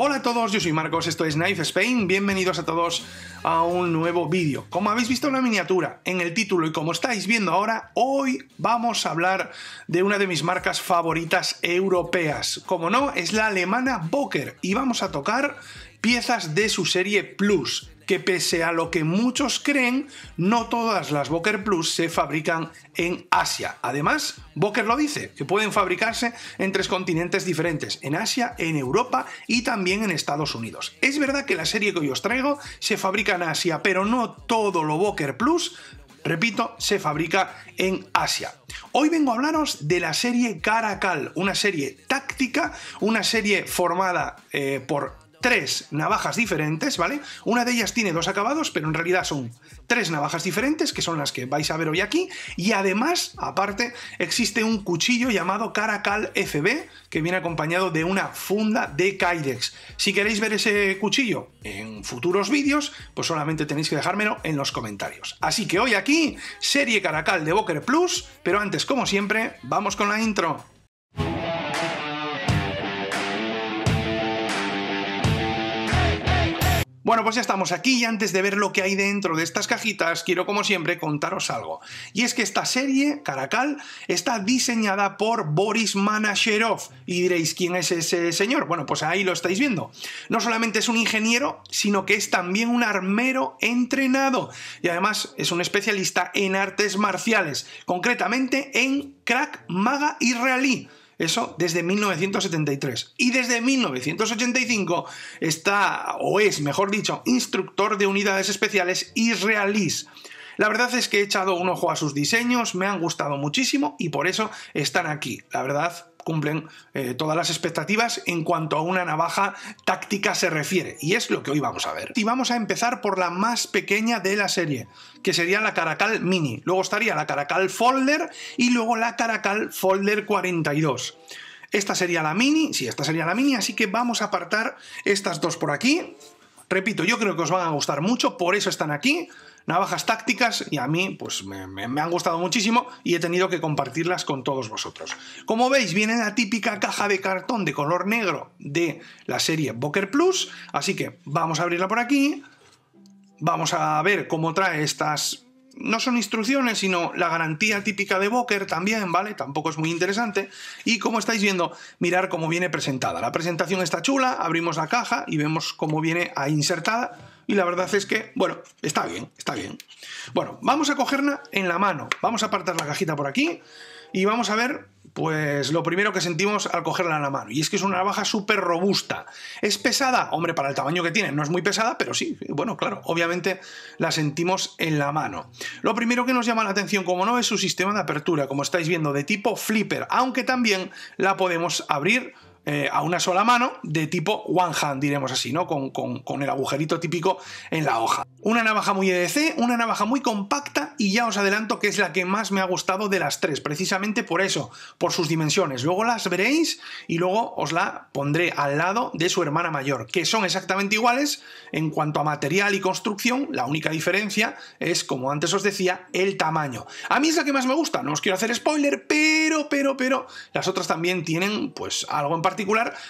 Hola a todos, yo soy Marcos, esto es Knife Spain, bienvenidos a todos a un nuevo vídeo. Como habéis visto en la miniatura, en el título y como estáis viendo ahora, hoy vamos a hablar de una de mis marcas favoritas europeas. Como no, es la alemana Boker y vamos a tocar piezas de su serie Plus, que pese a lo que muchos creen, no todas las Boker Plus se fabrican en Asia. Además, Boker lo dice, que pueden fabricarse en tres continentes diferentes, en Asia, en Europa y también en Estados Unidos. Es verdad que la serie que hoy os traigo se fabrica en Asia, pero no todo lo Boker Plus, repito, se fabrica en Asia. Hoy vengo a hablaros de la serie Caracal, una serie táctica, una serie formada por tres navajas diferentes, ¿vale? Una de ellas tiene dos acabados, pero en realidad son tres navajas diferentes, que son las que vais a ver hoy aquí, y además, aparte, existe un cuchillo llamado Caracal FB, que viene acompañado de una funda de Kydex. Si queréis ver ese cuchillo en futuros vídeos, pues solamente tenéis que dejármelo en los comentarios. Así que hoy aquí, serie Caracal de Boker Plus, pero antes, como siempre, vamos con la intro. Bueno, pues ya estamos aquí y antes de ver lo que hay dentro de estas cajitas, quiero como siempre contaros algo. Y es que esta serie, Caracal, está diseñada por Boris Manasherov. Y diréis, ¿quién es ese señor? Bueno, pues ahí lo estáis viendo. No solamente es un ingeniero, sino que es también un armero entrenado. Y además es un especialista en artes marciales, concretamente en Krav Maga israelí. Eso desde 1973. Y desde 1985 está, o es, mejor dicho, instructor de unidades especiales israelíes. La verdad es que he echado un ojo a sus diseños, me han gustado muchísimo y por eso están aquí. La verdad, cumplen todas las expectativas en cuanto a una navaja táctica se refiere. Y es lo que hoy vamos a ver. Y vamos a empezar por la más pequeña de la serie, que sería la Caracal Mini. Luego estaría la Caracal Folder y luego la Caracal Folder 42. Esta sería la Mini, sí, esta sería la Mini, así que vamos a apartar estas dos por aquí. Repito, yo creo que os van a gustar mucho, por eso están aquí. Navajas tácticas y a mí pues me han gustado muchísimo y he tenido que compartirlas con todos vosotros. Como veis, viene la típica caja de cartón de color negro de la serie Boker Plus, así que vamos a abrirla por aquí, vamos a ver cómo trae estas, no son instrucciones, sino la garantía típica de Boker también, ¿vale? Tampoco es muy interesante. Y como estáis viendo, mirar cómo viene presentada. La presentación está chula, abrimos la caja y vemos cómo viene ahí insertada. Y la verdad es que, bueno, está bien, está bien. Bueno, vamos a cogerla en la mano. Vamos a apartar la cajita por aquí y vamos a ver, pues, lo primero que sentimos al cogerla en la mano. Y es que es una navaja súper robusta. ¿Es pesada? Hombre, para el tamaño que tiene no es muy pesada, pero sí, bueno, claro, obviamente la sentimos en la mano. Lo primero que nos llama la atención, como no, es su sistema de apertura, como estáis viendo, de tipo flipper, aunque también la podemos abrir a una sola mano, de tipo one hand, diremos así, ¿no? Con el agujerito típico en la hoja. Una navaja muy EDC, una navaja muy compacta y ya os adelanto que es la que más me ha gustado de las tres, precisamente por eso, por sus dimensiones. Luego las veréis y luego os la pondré al lado de su hermana mayor, que son exactamente iguales en cuanto a material y construcción, la única diferencia es, como antes os decía, el tamaño. A mí es la que más me gusta, no os quiero hacer spoiler, pero las otras también tienen pues algo en particular.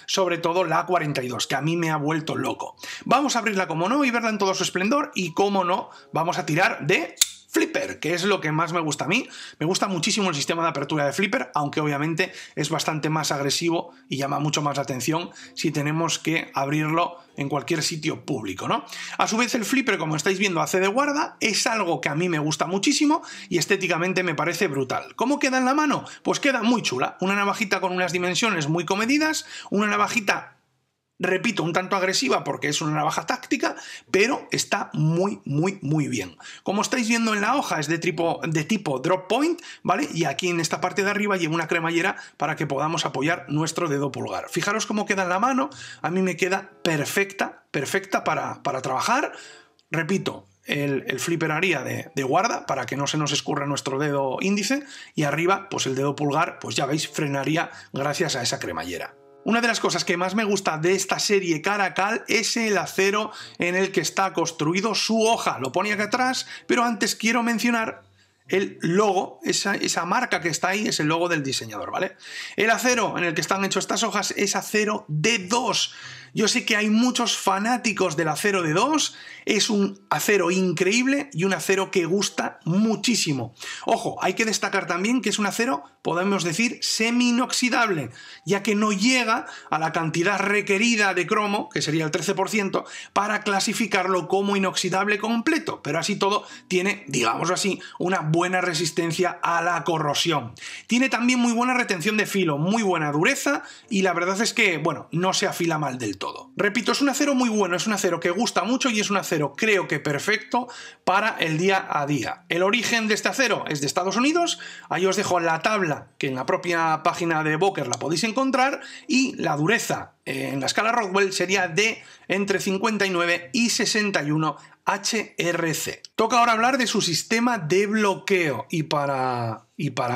Sobre todo la 42, que a mí me ha vuelto loco. Vamos a abrirla como no y verla en todo su esplendor y como no vamos a tirar de flipper, que es lo que más me gusta a mí. Me gusta muchísimo el sistema de apertura de flipper, aunque obviamente es bastante más agresivo y llama mucho más la atención si tenemos que abrirlo en cualquier sitio público, ¿no? A su vez el flipper, como estáis viendo, hace de guarda, es algo que a mí me gusta muchísimo y estéticamente me parece brutal. ¿Cómo queda en la mano? Pues queda muy chula, una navajita con unas dimensiones muy comedidas, una navajita, repito, un tanto agresiva porque es una navaja táctica, pero está muy, muy, muy bien. Como estáis viendo en la hoja, es de tipo drop point, ¿vale? Y aquí en esta parte de arriba lleva una cremallera para que podamos apoyar nuestro dedo pulgar. Fijaros cómo queda en la mano, a mí me queda perfecta, perfecta para trabajar. Repito, el flipper haría de guarda para que no se nos escurra nuestro dedo índice y arriba, pues el dedo pulgar, pues ya veis, frenaría gracias a esa cremallera. Una de las cosas que más me gusta de esta serie Caracal es el acero en el que está construido su hoja. Lo ponía acá atrás, pero antes quiero mencionar el logo, esa marca que está ahí es el logo del diseñador, ¿vale? El acero en el que están hechas estas hojas es acero D2. Yo sé que hay muchos fanáticos del acero de 2, es un acero increíble y un acero que gusta muchísimo. Ojo, hay que destacar también que es un acero, podemos decir, semi-inoxidable, ya que no llega a la cantidad requerida de cromo, que sería el 13%, para clasificarlo como inoxidable completo, pero así todo tiene, digamos así, una buena resistencia a la corrosión. Tiene también muy buena retención de filo, muy buena dureza y la verdad es que, bueno, no se afila mal del todo. Repito, es un acero muy bueno, es un acero que gusta mucho y es un acero creo que perfecto para el día a día. El origen de este acero es de Estados Unidos, ahí os dejo la tabla que en la propia página de Boker la podéis encontrar y la dureza en la escala Rodwell sería de entre 59 y 61 HRC. Toca ahora hablar de su sistema de bloqueo y para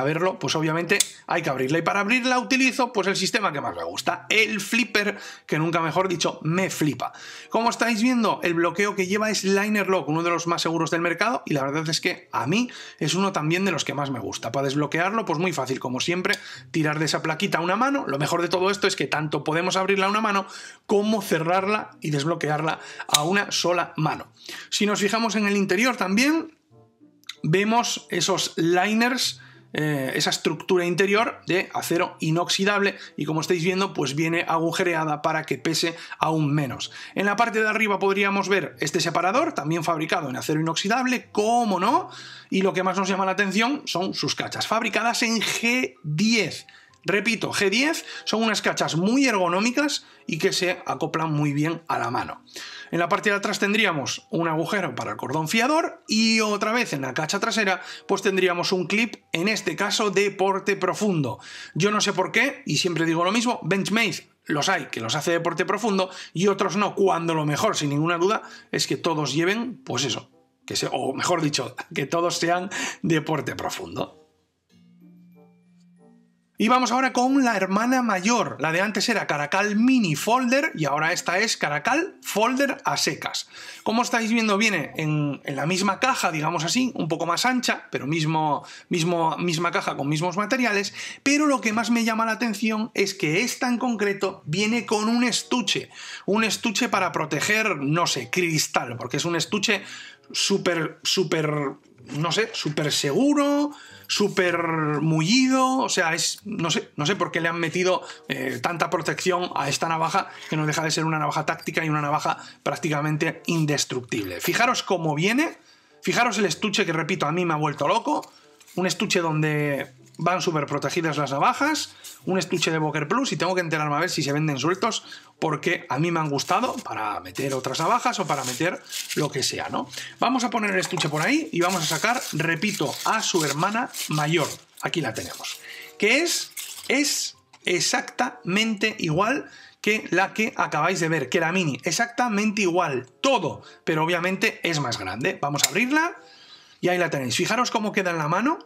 verlo, pues obviamente hay que abrirla. Y para abrirla utilizo pues el sistema que más me gusta, el flipper, que nunca mejor dicho, me flipa. Como estáis viendo, el bloqueo que lleva es Liner Lock, uno de los más seguros del mercado, y la verdad es que a mí es uno también de los que más me gusta. Para desbloquearlo, pues muy fácil, como siempre, tirar de esa plaquita a una mano. Lo mejor de todo esto es que tanto podemos abrirla a una mano como cerrarla y desbloquearla a una sola mano. Si nos fijamos en el interior también, vemos esos liners, esa estructura interior de acero inoxidable y como estáis viendo pues viene agujereada para que pese aún menos. En la parte de arriba podríamos ver este separador, también fabricado en acero inoxidable, cómo no, y lo que más nos llama la atención son sus cachas, fabricadas en G10. Repito, G10 son unas cachas muy ergonómicas y que se acoplan muy bien a la mano. En la parte de atrás tendríamos un agujero para el cordón fiador y otra vez en la cacha trasera pues tendríamos un clip, en este caso de porte profundo. Yo no sé por qué, y siempre digo lo mismo, Benchmade los hay que los hace de porte profundo y otros no, cuando lo mejor, sin ninguna duda, es que todos lleven, pues eso, o mejor dicho, que todos sean de porte profundo. Y vamos ahora con la hermana mayor, la de antes era Caracal Mini Folder y ahora esta es Caracal Folder a secas. Como estáis viendo viene en la misma caja, digamos así, un poco más ancha, pero misma caja con mismos materiales, pero lo que más me llama la atención es que esta en concreto viene con un estuche para proteger, no sé, cristal, porque es un estuche súper, no sé, súper seguro, súper mullido, o sea, es, no sé por qué le han metido tanta protección a esta navaja que no deja de ser una navaja táctica y una navaja prácticamente indestructible. Fijaros cómo viene, fijaros el estuche que, repito, a mí me ha vuelto loco, un estuche donde van súper protegidas las navajas, un estuche de Boker Plus y tengo que enterarme a ver si se venden sueltos porque a mí me han gustado para meter otras navajas o para meter lo que sea, ¿no? Vamos a poner el estuche por ahí y vamos a sacar, repito, a su hermana mayor. Aquí la tenemos. Que es exactamente igual que la que acabáis de ver, que la mini. Exactamente igual, todo, pero obviamente es más grande. Vamos a abrirla y ahí la tenéis. Fijaros cómo queda en la mano.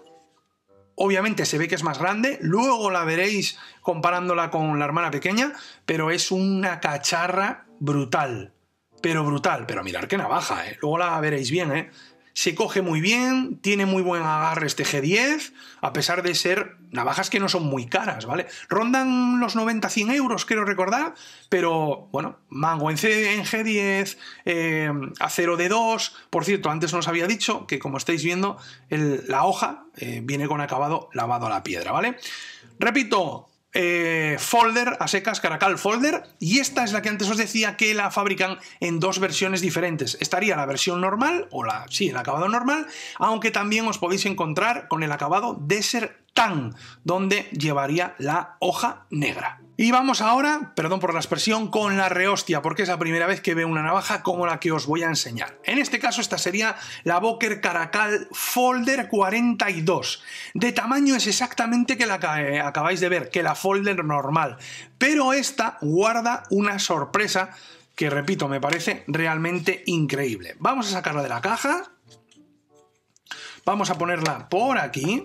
Obviamente se ve que es más grande, luego la veréis comparándola con la hermana pequeña, pero es una cacharra brutal, pero mirad qué navaja, ¿eh? Luego la veréis bien, ¿eh? Se coge muy bien, tiene muy buen agarre este G10, a pesar de ser navajas que no son muy caras, ¿vale? Rondan los 90-100 euros, creo recordar, pero, bueno, mango en G10, acero de 2, por cierto, antes nos había dicho que, como estáis viendo, la hoja viene con acabado lavado a la piedra, ¿vale? Repito, folder a secas, Caracal Folder, y esta es la que antes os decía que la fabrican en dos versiones diferentes. Estaría la versión normal, sí, el acabado normal, aunque también os podéis encontrar con el acabado Desert Tan, donde llevaría la hoja negra. Y vamos ahora, perdón por la expresión, con la rehostia, porque es la primera vez que veo una navaja como la que os voy a enseñar. En este caso esta sería la Boker Caracal Folder 42. De tamaño es exactamente que la que acabáis de ver, que la Folder normal. Pero esta guarda una sorpresa que, repito, me parece realmente increíble. Vamos a sacarla de la caja. Vamos a ponerla por aquí.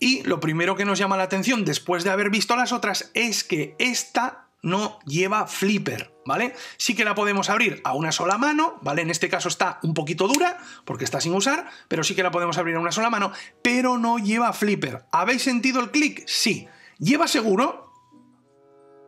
Y lo primero que nos llama la atención después de haber visto las otras es que esta no lleva flipper, ¿vale? Sí que la podemos abrir a una sola mano, ¿vale? En este caso está un poquito dura porque está sin usar, pero sí que la podemos abrir a una sola mano, pero no lleva flipper. ¿Habéis sentido el clic? Sí. ¿Lleva seguro?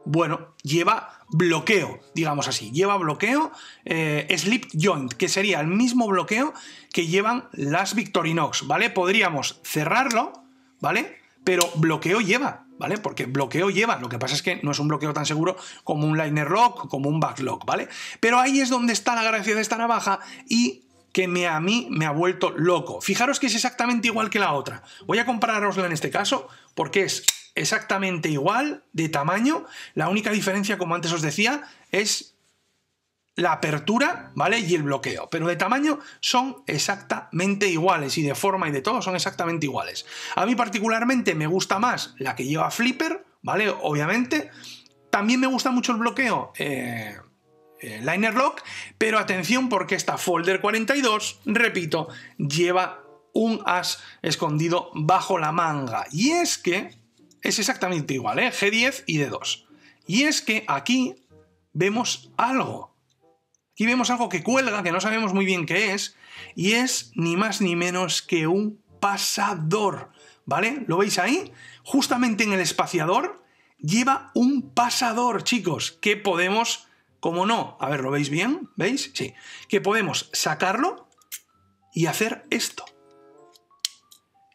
bueno, lleva bloqueo, digamos así, lleva bloqueo slip joint, que sería el mismo bloqueo que llevan las Victorinox, ¿vale? Podríamos cerrarlo, ¿vale? Pero bloqueo lleva, ¿vale? Porque bloqueo lleva, lo que pasa es que no es un bloqueo tan seguro como un Liner Lock, como un Backlock, ¿vale? Pero ahí es donde está la gracia de esta navaja y que a mí me ha vuelto loco. Fijaros que es exactamente igual que la otra. Voy a compararosla en este caso porque es exactamente igual de tamaño. La única diferencia, como antes os decía, es la apertura, ¿vale? Y el bloqueo. Pero de tamaño son exactamente iguales y de forma y de todo son exactamente iguales. A mí particularmente me gusta más la que lleva flipper, ¿vale? Obviamente. También me gusta mucho el bloqueo Liner Lock, pero atención porque esta Folder 42, repito, lleva un as escondido bajo la manga. Y es que es exactamente igual, ¿eh? G10 y D2. Y es que aquí vemos algo. Aquí vemos algo que cuelga, que no sabemos muy bien qué es, y es ni más ni menos que un pasador, ¿vale? ¿Lo veis ahí? Justamente en el espaciador lleva un pasador, chicos, que podemos, como no, a ver, ¿lo veis bien? ¿Veis? Sí. Que podemos sacarlo y hacer esto.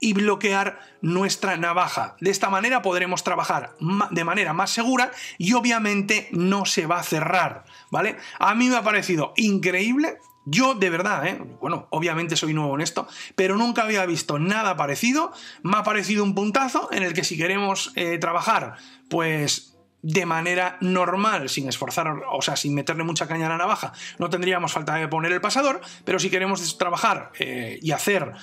Y bloquear nuestra navaja. De esta manera podremos trabajar de manera más segura y obviamente no se va a cerrar, ¿vale? A mí me ha parecido increíble. Yo de verdad, bueno, obviamente soy nuevo en esto, pero nunca había visto nada parecido. Me ha parecido un puntazo en el que si queremos trabajar, pues de manera normal, sin esforzar, o sea, sin meterle mucha caña a la navaja, no tendríamos falta de poner el pasador, pero si queremos trabajar y hacer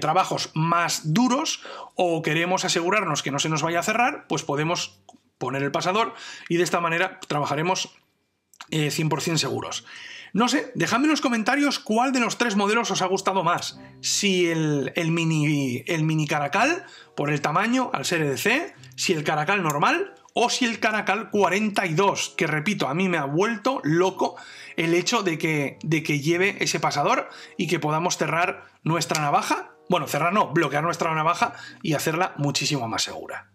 trabajos más duros o queremos asegurarnos que no se nos vaya a cerrar, pues podemos poner el pasador y de esta manera trabajaremos 100% seguros. No sé, dejadme en los comentarios cuál de los tres modelos os ha gustado más. Si el mini Caracal, por el tamaño, al ser EDC, si el Caracal normal o si el Caracal 42, que repito, a mí me ha vuelto loco el hecho de que lleve ese pasador y que podamos cerrar nuestra navaja, bueno, cerrar no, bloquear nuestra navaja y hacerla muchísimo más segura.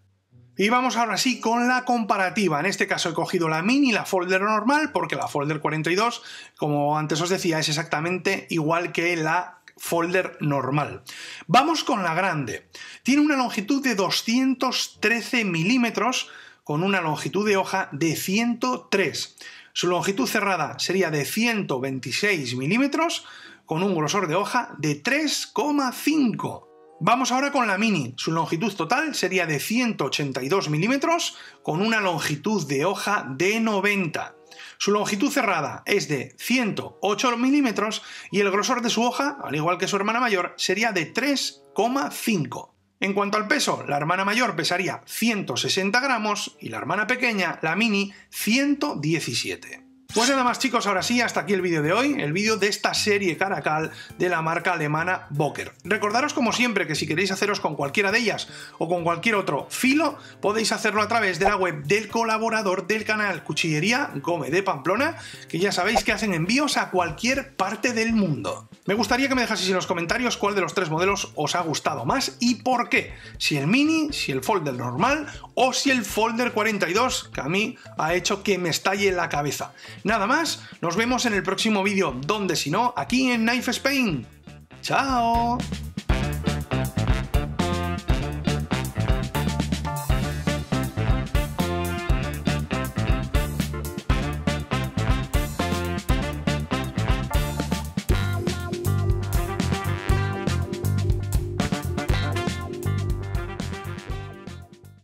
Y vamos ahora sí con la comparativa. En este caso he cogido la mini y la Folder normal, porque la Folder 42, como antes os decía, es exactamente igual que la Folder normal. Vamos con la grande. Tiene una longitud de 213 milímetros, con una longitud de hoja de 103. Su longitud cerrada sería de 126 milímetros, con un grosor de hoja de 3,5. Vamos ahora con la mini. Su longitud total sería de 182 milímetros, con una longitud de hoja de 90. Su longitud cerrada es de 108 milímetros y el grosor de su hoja, al igual que su hermana mayor, sería de 3,5. En cuanto al peso, la hermana mayor pesaría 160 gramos y la hermana pequeña, la mini, 117. Pues nada más, chicos, ahora sí, hasta aquí el vídeo de hoy, el vídeo de esta serie Caracal de la marca alemana Boker. Recordaros, como siempre, que si queréis haceros con cualquiera de ellas o con cualquier otro filo, podéis hacerlo a través de la web del colaborador del canal, Cuchillería Gómez de Pamplona, que ya sabéis que hacen envíos a cualquier parte del mundo. Me gustaría que me dejaseis en los comentarios cuál de los tres modelos os ha gustado más y por qué. Si el mini, si el Folder normal o si el Folder 42, que a mí ha hecho que me estalle la cabeza. Nada más, nos vemos en el próximo vídeo, donde si no, aquí en Knife Spain. ¡Chao!